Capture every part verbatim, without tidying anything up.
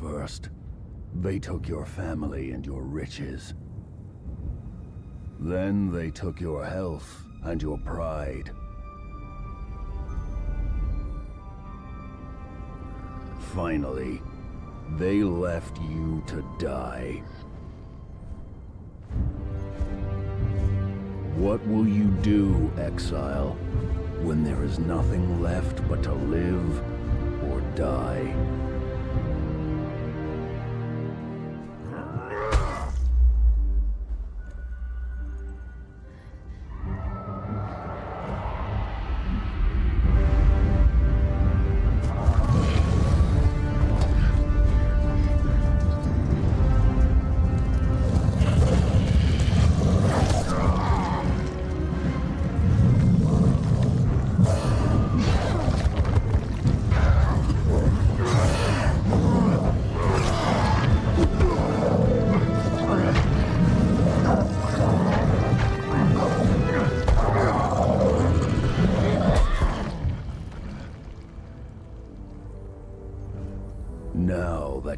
first. They took your family and your riches. Then they took your health and your pride. Finally, they left you to die. What will you do, exile, when there is nothing left but to live or die?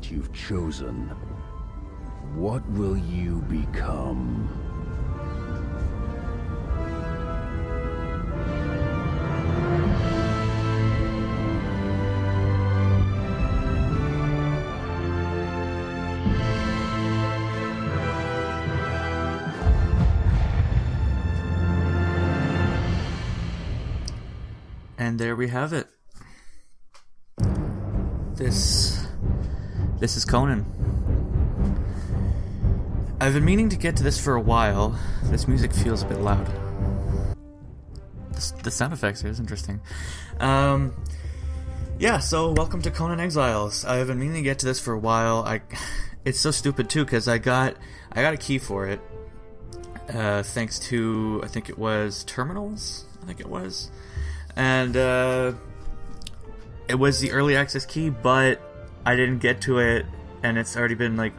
You've chosen, what will you become? And there we have it. This This is Conan. I've been meaning to get to this for a while. This music feels a bit loud. The, the sound effects here is interesting. Um, yeah, so welcome to Conan Exiles. I've been meaning to get to this for a while. I, it's so stupid too, because I got I got a key for it, uh, thanks to I think it was Terminals. I think it was, and uh, it was the early access key, but I didn't get to it, and it's already been, like,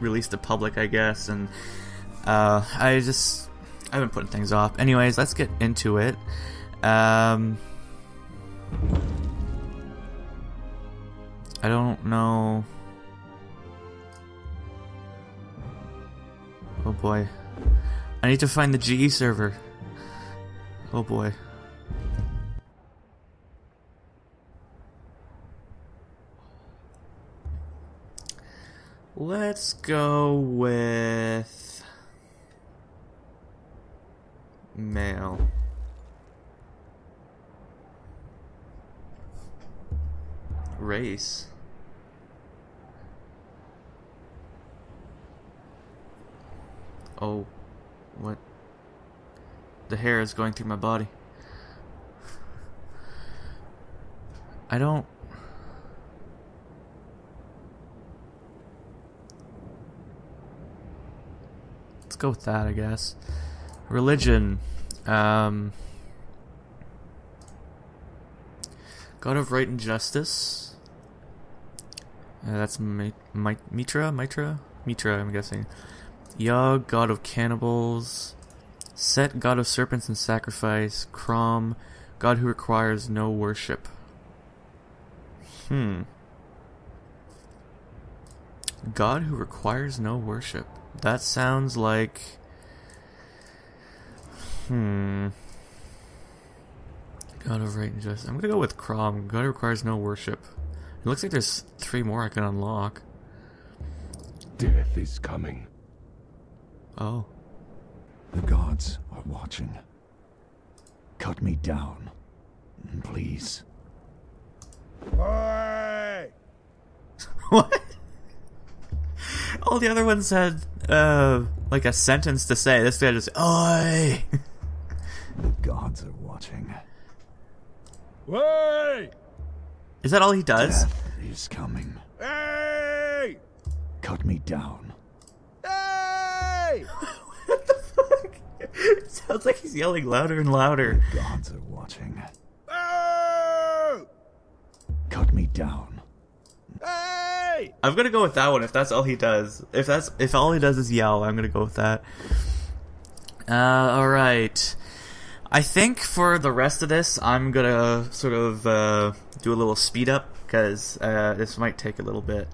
released to public, I guess, and, uh, I just, I've been putting things off. Anyways, let's get into it. um, I don't know, oh boy, I need to find the G E server, oh boy. Let's go with mail. Race. Oh, what? The hair is going through my body. I don't... go with that, I guess. Religion. Um, God of Right and Justice. Uh, that's Mi Mi Mitra? Mitra? Mitra, I'm guessing. Yag, God of Cannibals. Set, God of Serpents and Sacrifice. Crom, God who requires no worship. Hmm. God who requires no worship. That sounds like... Hmm... God of Right and Justice. I'm gonna go with Crom. God requires no worship. It looks like there's three more I can unlock. Death is coming. Oh. The gods are watching. Cut me down, please. Hey! What? All the other ones had, uh, like a sentence to say. This guy just, oi! The gods are watching. Wait! Is that all he does? Death is coming. Hey! Cut me down. Hey! What the fuck? It sounds like he's yelling louder and louder. The gods are watching. Oh! Cut me down. Hey! I'm gonna go with that one if that's all he does. If that's if all he does is yell, I'm gonna go with that. Uh, alright. I think for the rest of this, I'm gonna sort of uh, do a little speed up, because uh, this might take a little bit.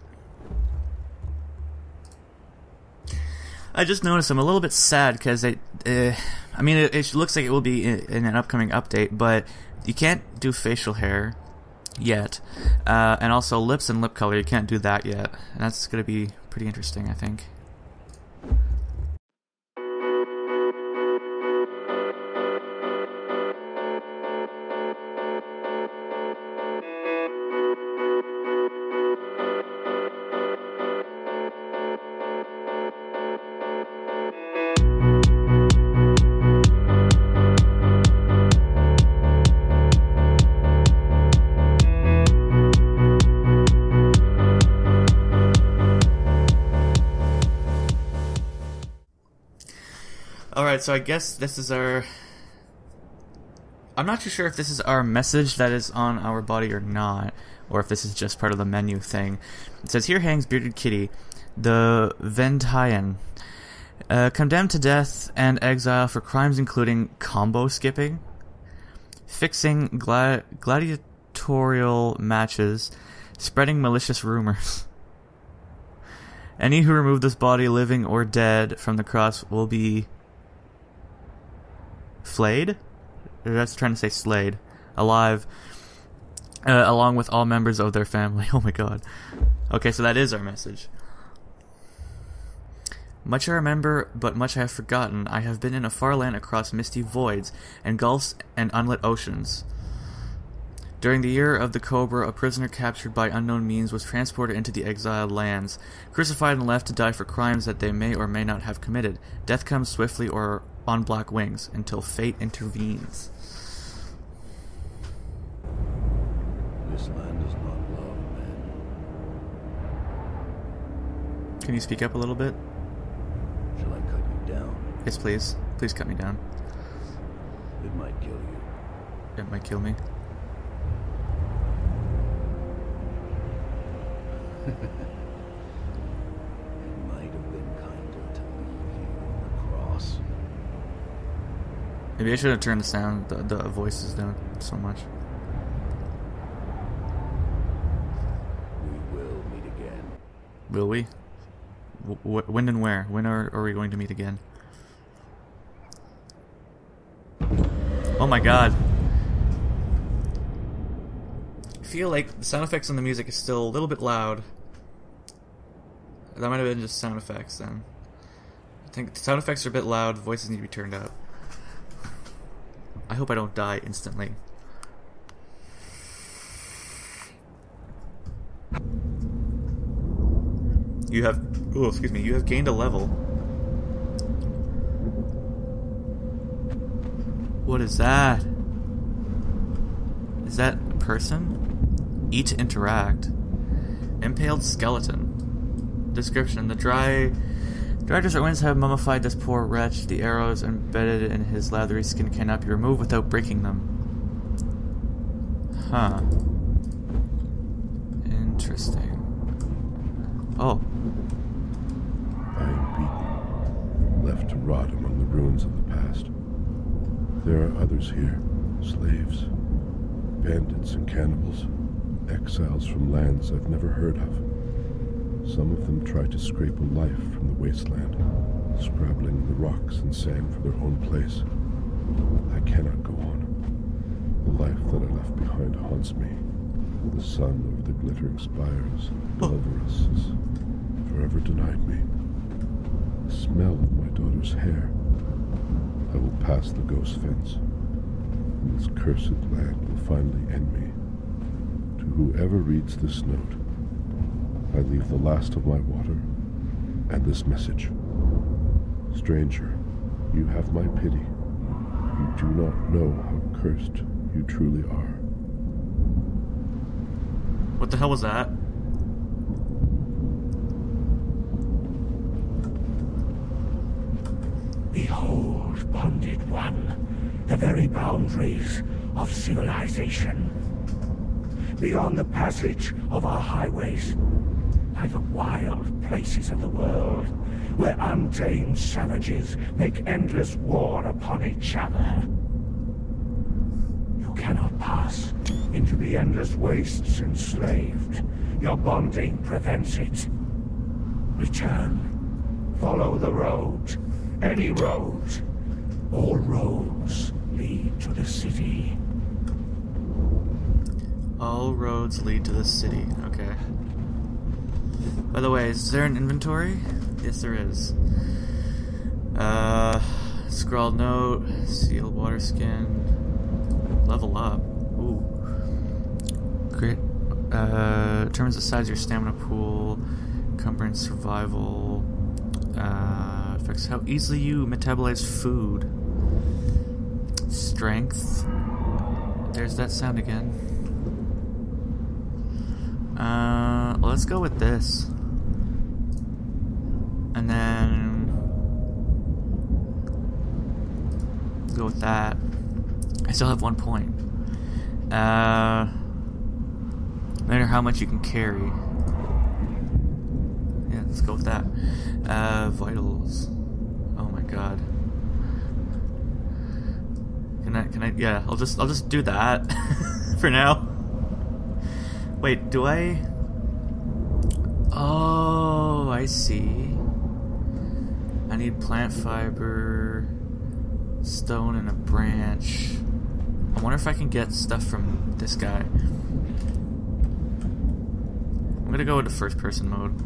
I just noticed I'm a little bit sad because I, uh, I mean, it, it looks like it will be in, in an upcoming update, but you can't do facial hair yet, uh, and also lips and lip color, you can't do that yet, and that's going to be pretty interesting, I think. So I guess this is our... I'm not too sure if this is our message that is on our body or not, or if this is just part of the menu thing. It says, "Here hangs bearded kitty, the Venthayan, uh, condemned to death and exile for crimes including combo skipping, fixing gla gladiatorial matches, spreading malicious rumors. Any who remove this body, living or dead, from the cross will be... flayed?" That's trying to say slayed. Alive. Uh, along with all members of their family. Oh my god. Okay, so that is our message. "Much I remember, but much I have forgotten. I have been in a far land across misty voids and gulfs and unlit oceans. During the year of the Cobra, a prisoner captured by unknown means was transported into the exiled lands, crucified and left to die for crimes that they may or may not have committed. Death comes swiftly or on black wings until fate intervenes." "This land does not love men." Can you speak up a little bit? "Shall I cut you down?" Yes, please. Please cut me down. "It might kill you." It might kill me. "It might have been kinder to leave you on the cross." Maybe I should have turned the sound, the, the voices down so much. "We will meet again." Will we? W when and where? When are, are we going to meet again? Oh my god. I feel like the sound effects on the music is still a little bit loud. That might have been just sound effects then. I think the sound effects are a bit loud, voices need to be turned up. I hope I don't die instantly. You have... Oh, excuse me. You have gained a level. What is that? Is that a person? E to interact. Impaled skeleton. Description. The dry... Dry desert winds have mummified this poor wretch. The arrows embedded in his leathery skin cannot be removed without breaking them. Huh. Interesting. Oh. "I am beaten, left to rot among the ruins of the past. There are others here, slaves, bandits and cannibals, exiles from lands I've never heard of. Some of them try to scrape a life from the wasteland, scrabbling the rocks and sand for their own place. I cannot go on. The life that I left behind haunts me. The sun over the glittering spires of Cloveris has forever denied me. The smell of my daughter's hair. I will pass the ghost fence, and this cursed land will finally end me. To whoever reads this note, I leave the last of my water and this message. Stranger, you have my pity. You do not know how cursed you truly are." What the hell was that? "Behold, bonded one, the very boundaries of civilization. Beyond the passage of our highways by the wild places of the world, where untamed savages make endless war upon each other. You cannot pass into the endless wastes enslaved. Your bonding prevents it. Return Follow the road. Any road. All roads lead to the city. All roads lead to the city. Okay. By the way, is there an inventory? Yes, there is. Uh, scrawled note, sealed water skin, level up. Ooh. Great. Uh, determines the size of your stamina pool, encumbrance, survival. Uh, affects how easily you metabolize food. Strength. There's that sound again. Uh, let's go with this. And then go with that. I still have one point. Uh, no matter how much you can carry. Yeah, let's go with that. Uh, vitals. Oh my god. Can I? Can I? Yeah, I'll just I'll just do that for now. Wait, do I? Oh, I see. I need plant fiber, stone, and a branch. I wonder if I can get stuff from this guy. I'm gonna go into first person mode.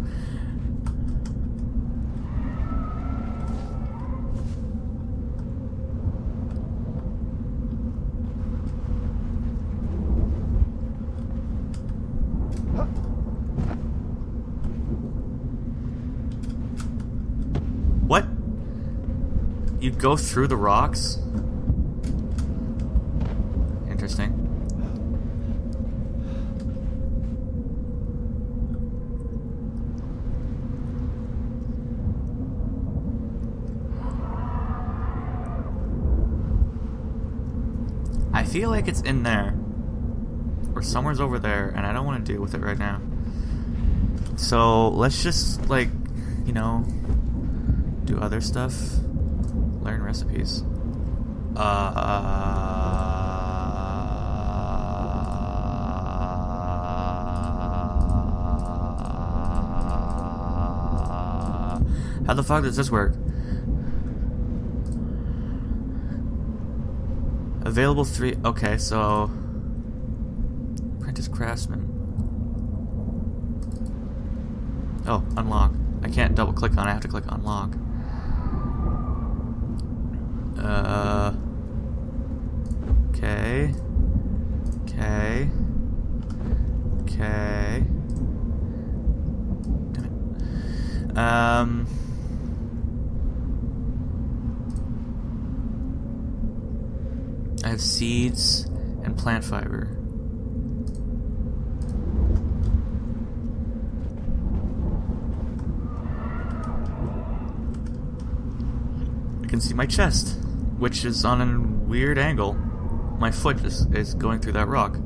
You go through the rocks? Interesting. I feel like it's in there. Or somewhere's over there, and I don't want to deal with it right now. So, let's just, like, you know, do other stuff. Learn recipes. Uh, how the fuck does this work? Available three. Okay, so apprentice craftsman. Oh, unlock. I can't double click on it. I have to click unlock. Uh, okay, okay, okay, damn it. Um, I have seeds and plant fiber. I can see my chest, which is on a weird angle. My foot is, is going through that rock.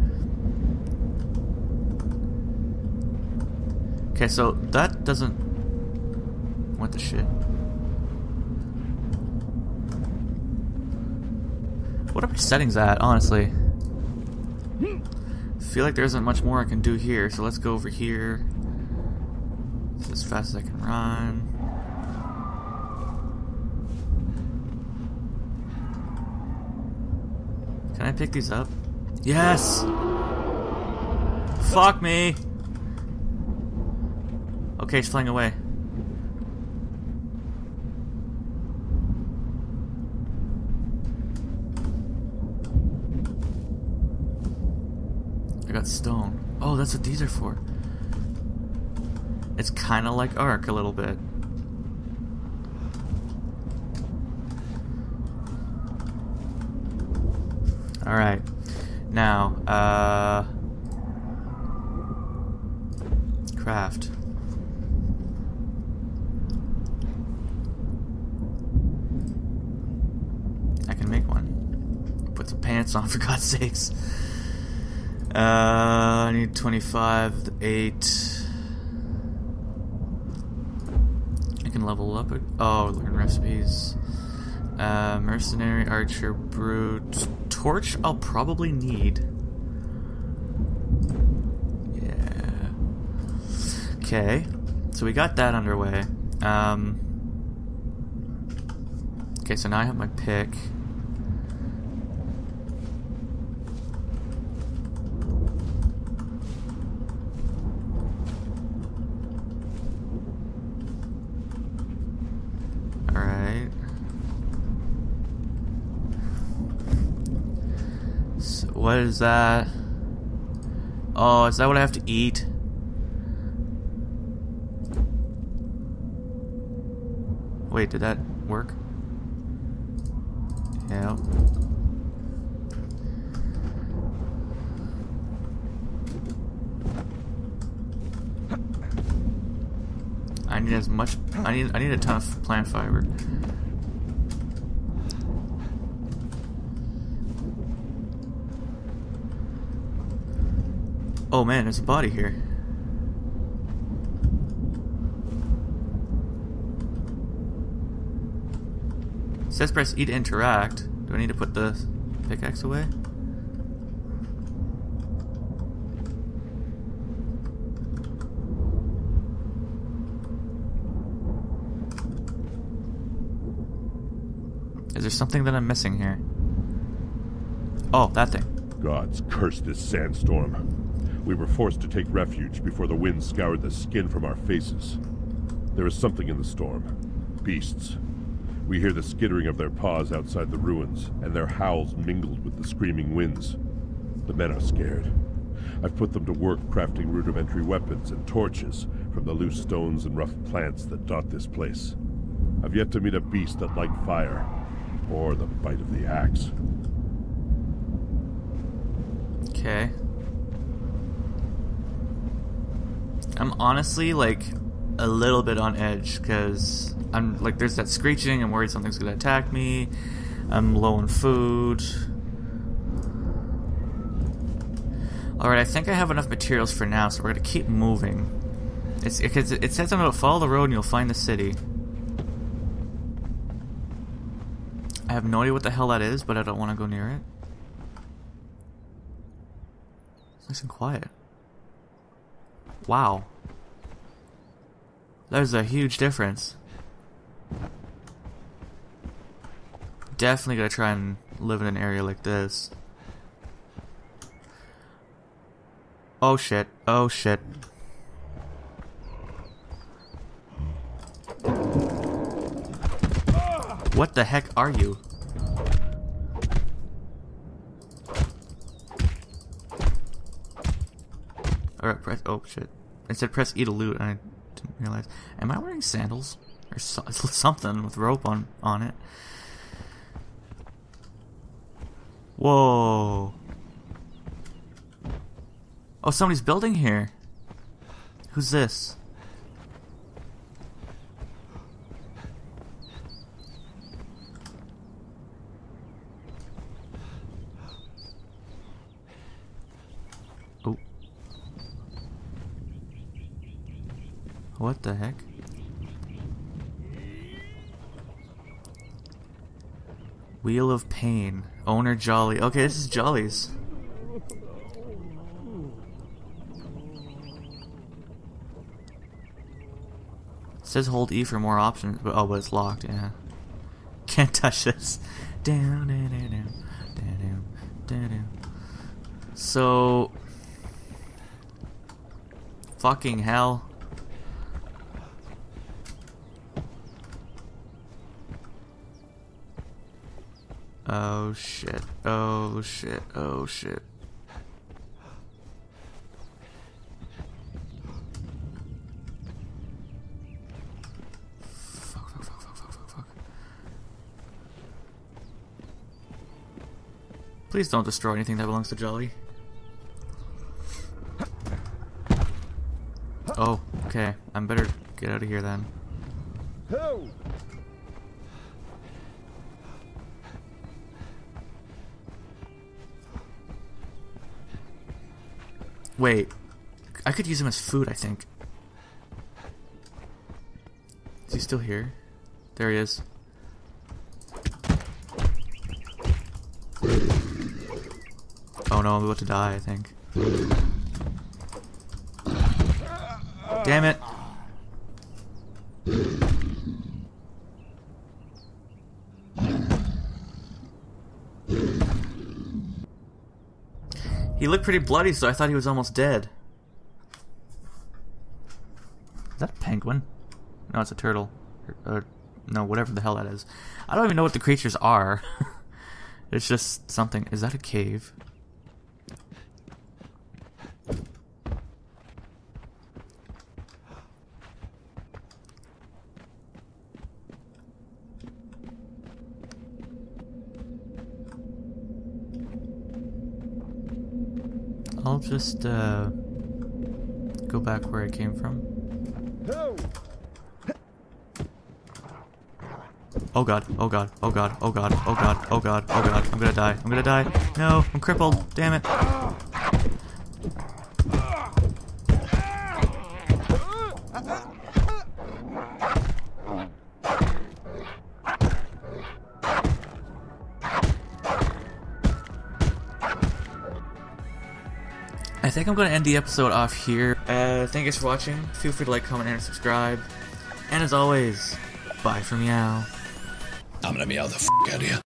Okay, so that doesn't... What the shit? What are my settings at, honestly? I feel like there isn't much more I can do here, so let's go over here. This is as fast as I can run. Can I pick these up? Yes! Fuck me! Okay, it's flying away. I got stone. Oh, that's what these are for. It's kind of like Ark a little bit. Alright, now, uh, craft. I can make one. Put some pants on, for God's sakes. Uh, I need twenty-five, eight. I can level up it. Oh, learn recipes. Uh, mercenary, archer, brute, torch. I'll probably need. Yeah. Okay, so we got that underway. Um, Okay, so now I have my pick. Alright. So what is that? Oh, is that what I have to eat? Wait, did that work? Yeah. I need as much. I need. I need a ton of plant fiber. Oh man, there's a body here. It says press E to interact. Do I need to put the pickaxe away? Is there something that I'm missing here? Oh, that thing. Gods curse this sandstorm. We were forced to take refuge before the wind scoured the skin from our faces. There is something in the storm. Beasts. We hear the skittering of their paws outside the ruins, and their howls mingled with the screaming winds. The men are scared. I've put them to work crafting rudimentary weapons and torches from the loose stones and rough plants that dot this place. I've yet to meet a beast that liked fire, or the bite of the axe. Okay. I'm honestly, like, a little bit on edge, because I'm like, there's that screeching, I'm worried something's gonna attack me, I'm low on food. Alright, I think I have enough materials for now, so we're gonna keep moving. It's, it, it says I'm gonna follow the road and you'll find the city. I have no idea what the hell that is, but I don't want to go near it. It's nice and quiet. Wow. There's a huge difference. Definitely gotta try and live in an area like this. Oh shit, oh shit. What the heck are you? Alright, press. Oh shit. It said press E to loot, and I didn't realize. Am I wearing sandals? Or so, something with rope on on it. Whoa! Oh, somebody's building here. Who's this? Oh! What the heck? Wheel of Pain. Owner Jolly. Okay, this is Jolly's. It says hold E for more options, but oh, but it's locked, yeah. Can't touch this. Down, down, down, down, down, down. So. Fucking hell. Oh shit, oh shit, oh shit. Fuck, fuck, fuck, fuck, fuck, fuck, fuck. Please don't destroy anything that belongs to Jolly. Oh, okay. I'm better get out of here then. Wait, I could use him as food, I think. Is he still here? There he is. Oh no, I'm about to die, I think. Damn it! He looked pretty bloody, so I thought he was almost dead. Is that a penguin? No, it's a turtle. Or, or, no, whatever the hell that is. I don't even know what the creatures are. It's just something. Is that a cave? I'll just uh, go back where I came from. Oh god, oh god, oh god, oh god, oh god, oh god, oh god, I'm gonna die, I'm gonna die. No, I'm crippled, damn it. I think I'm going to end the episode off here. Uh, thank you guys for watching. Feel free to like, comment, and subscribe. And as always, bye from meow. I'm going to meow the f*** out of you.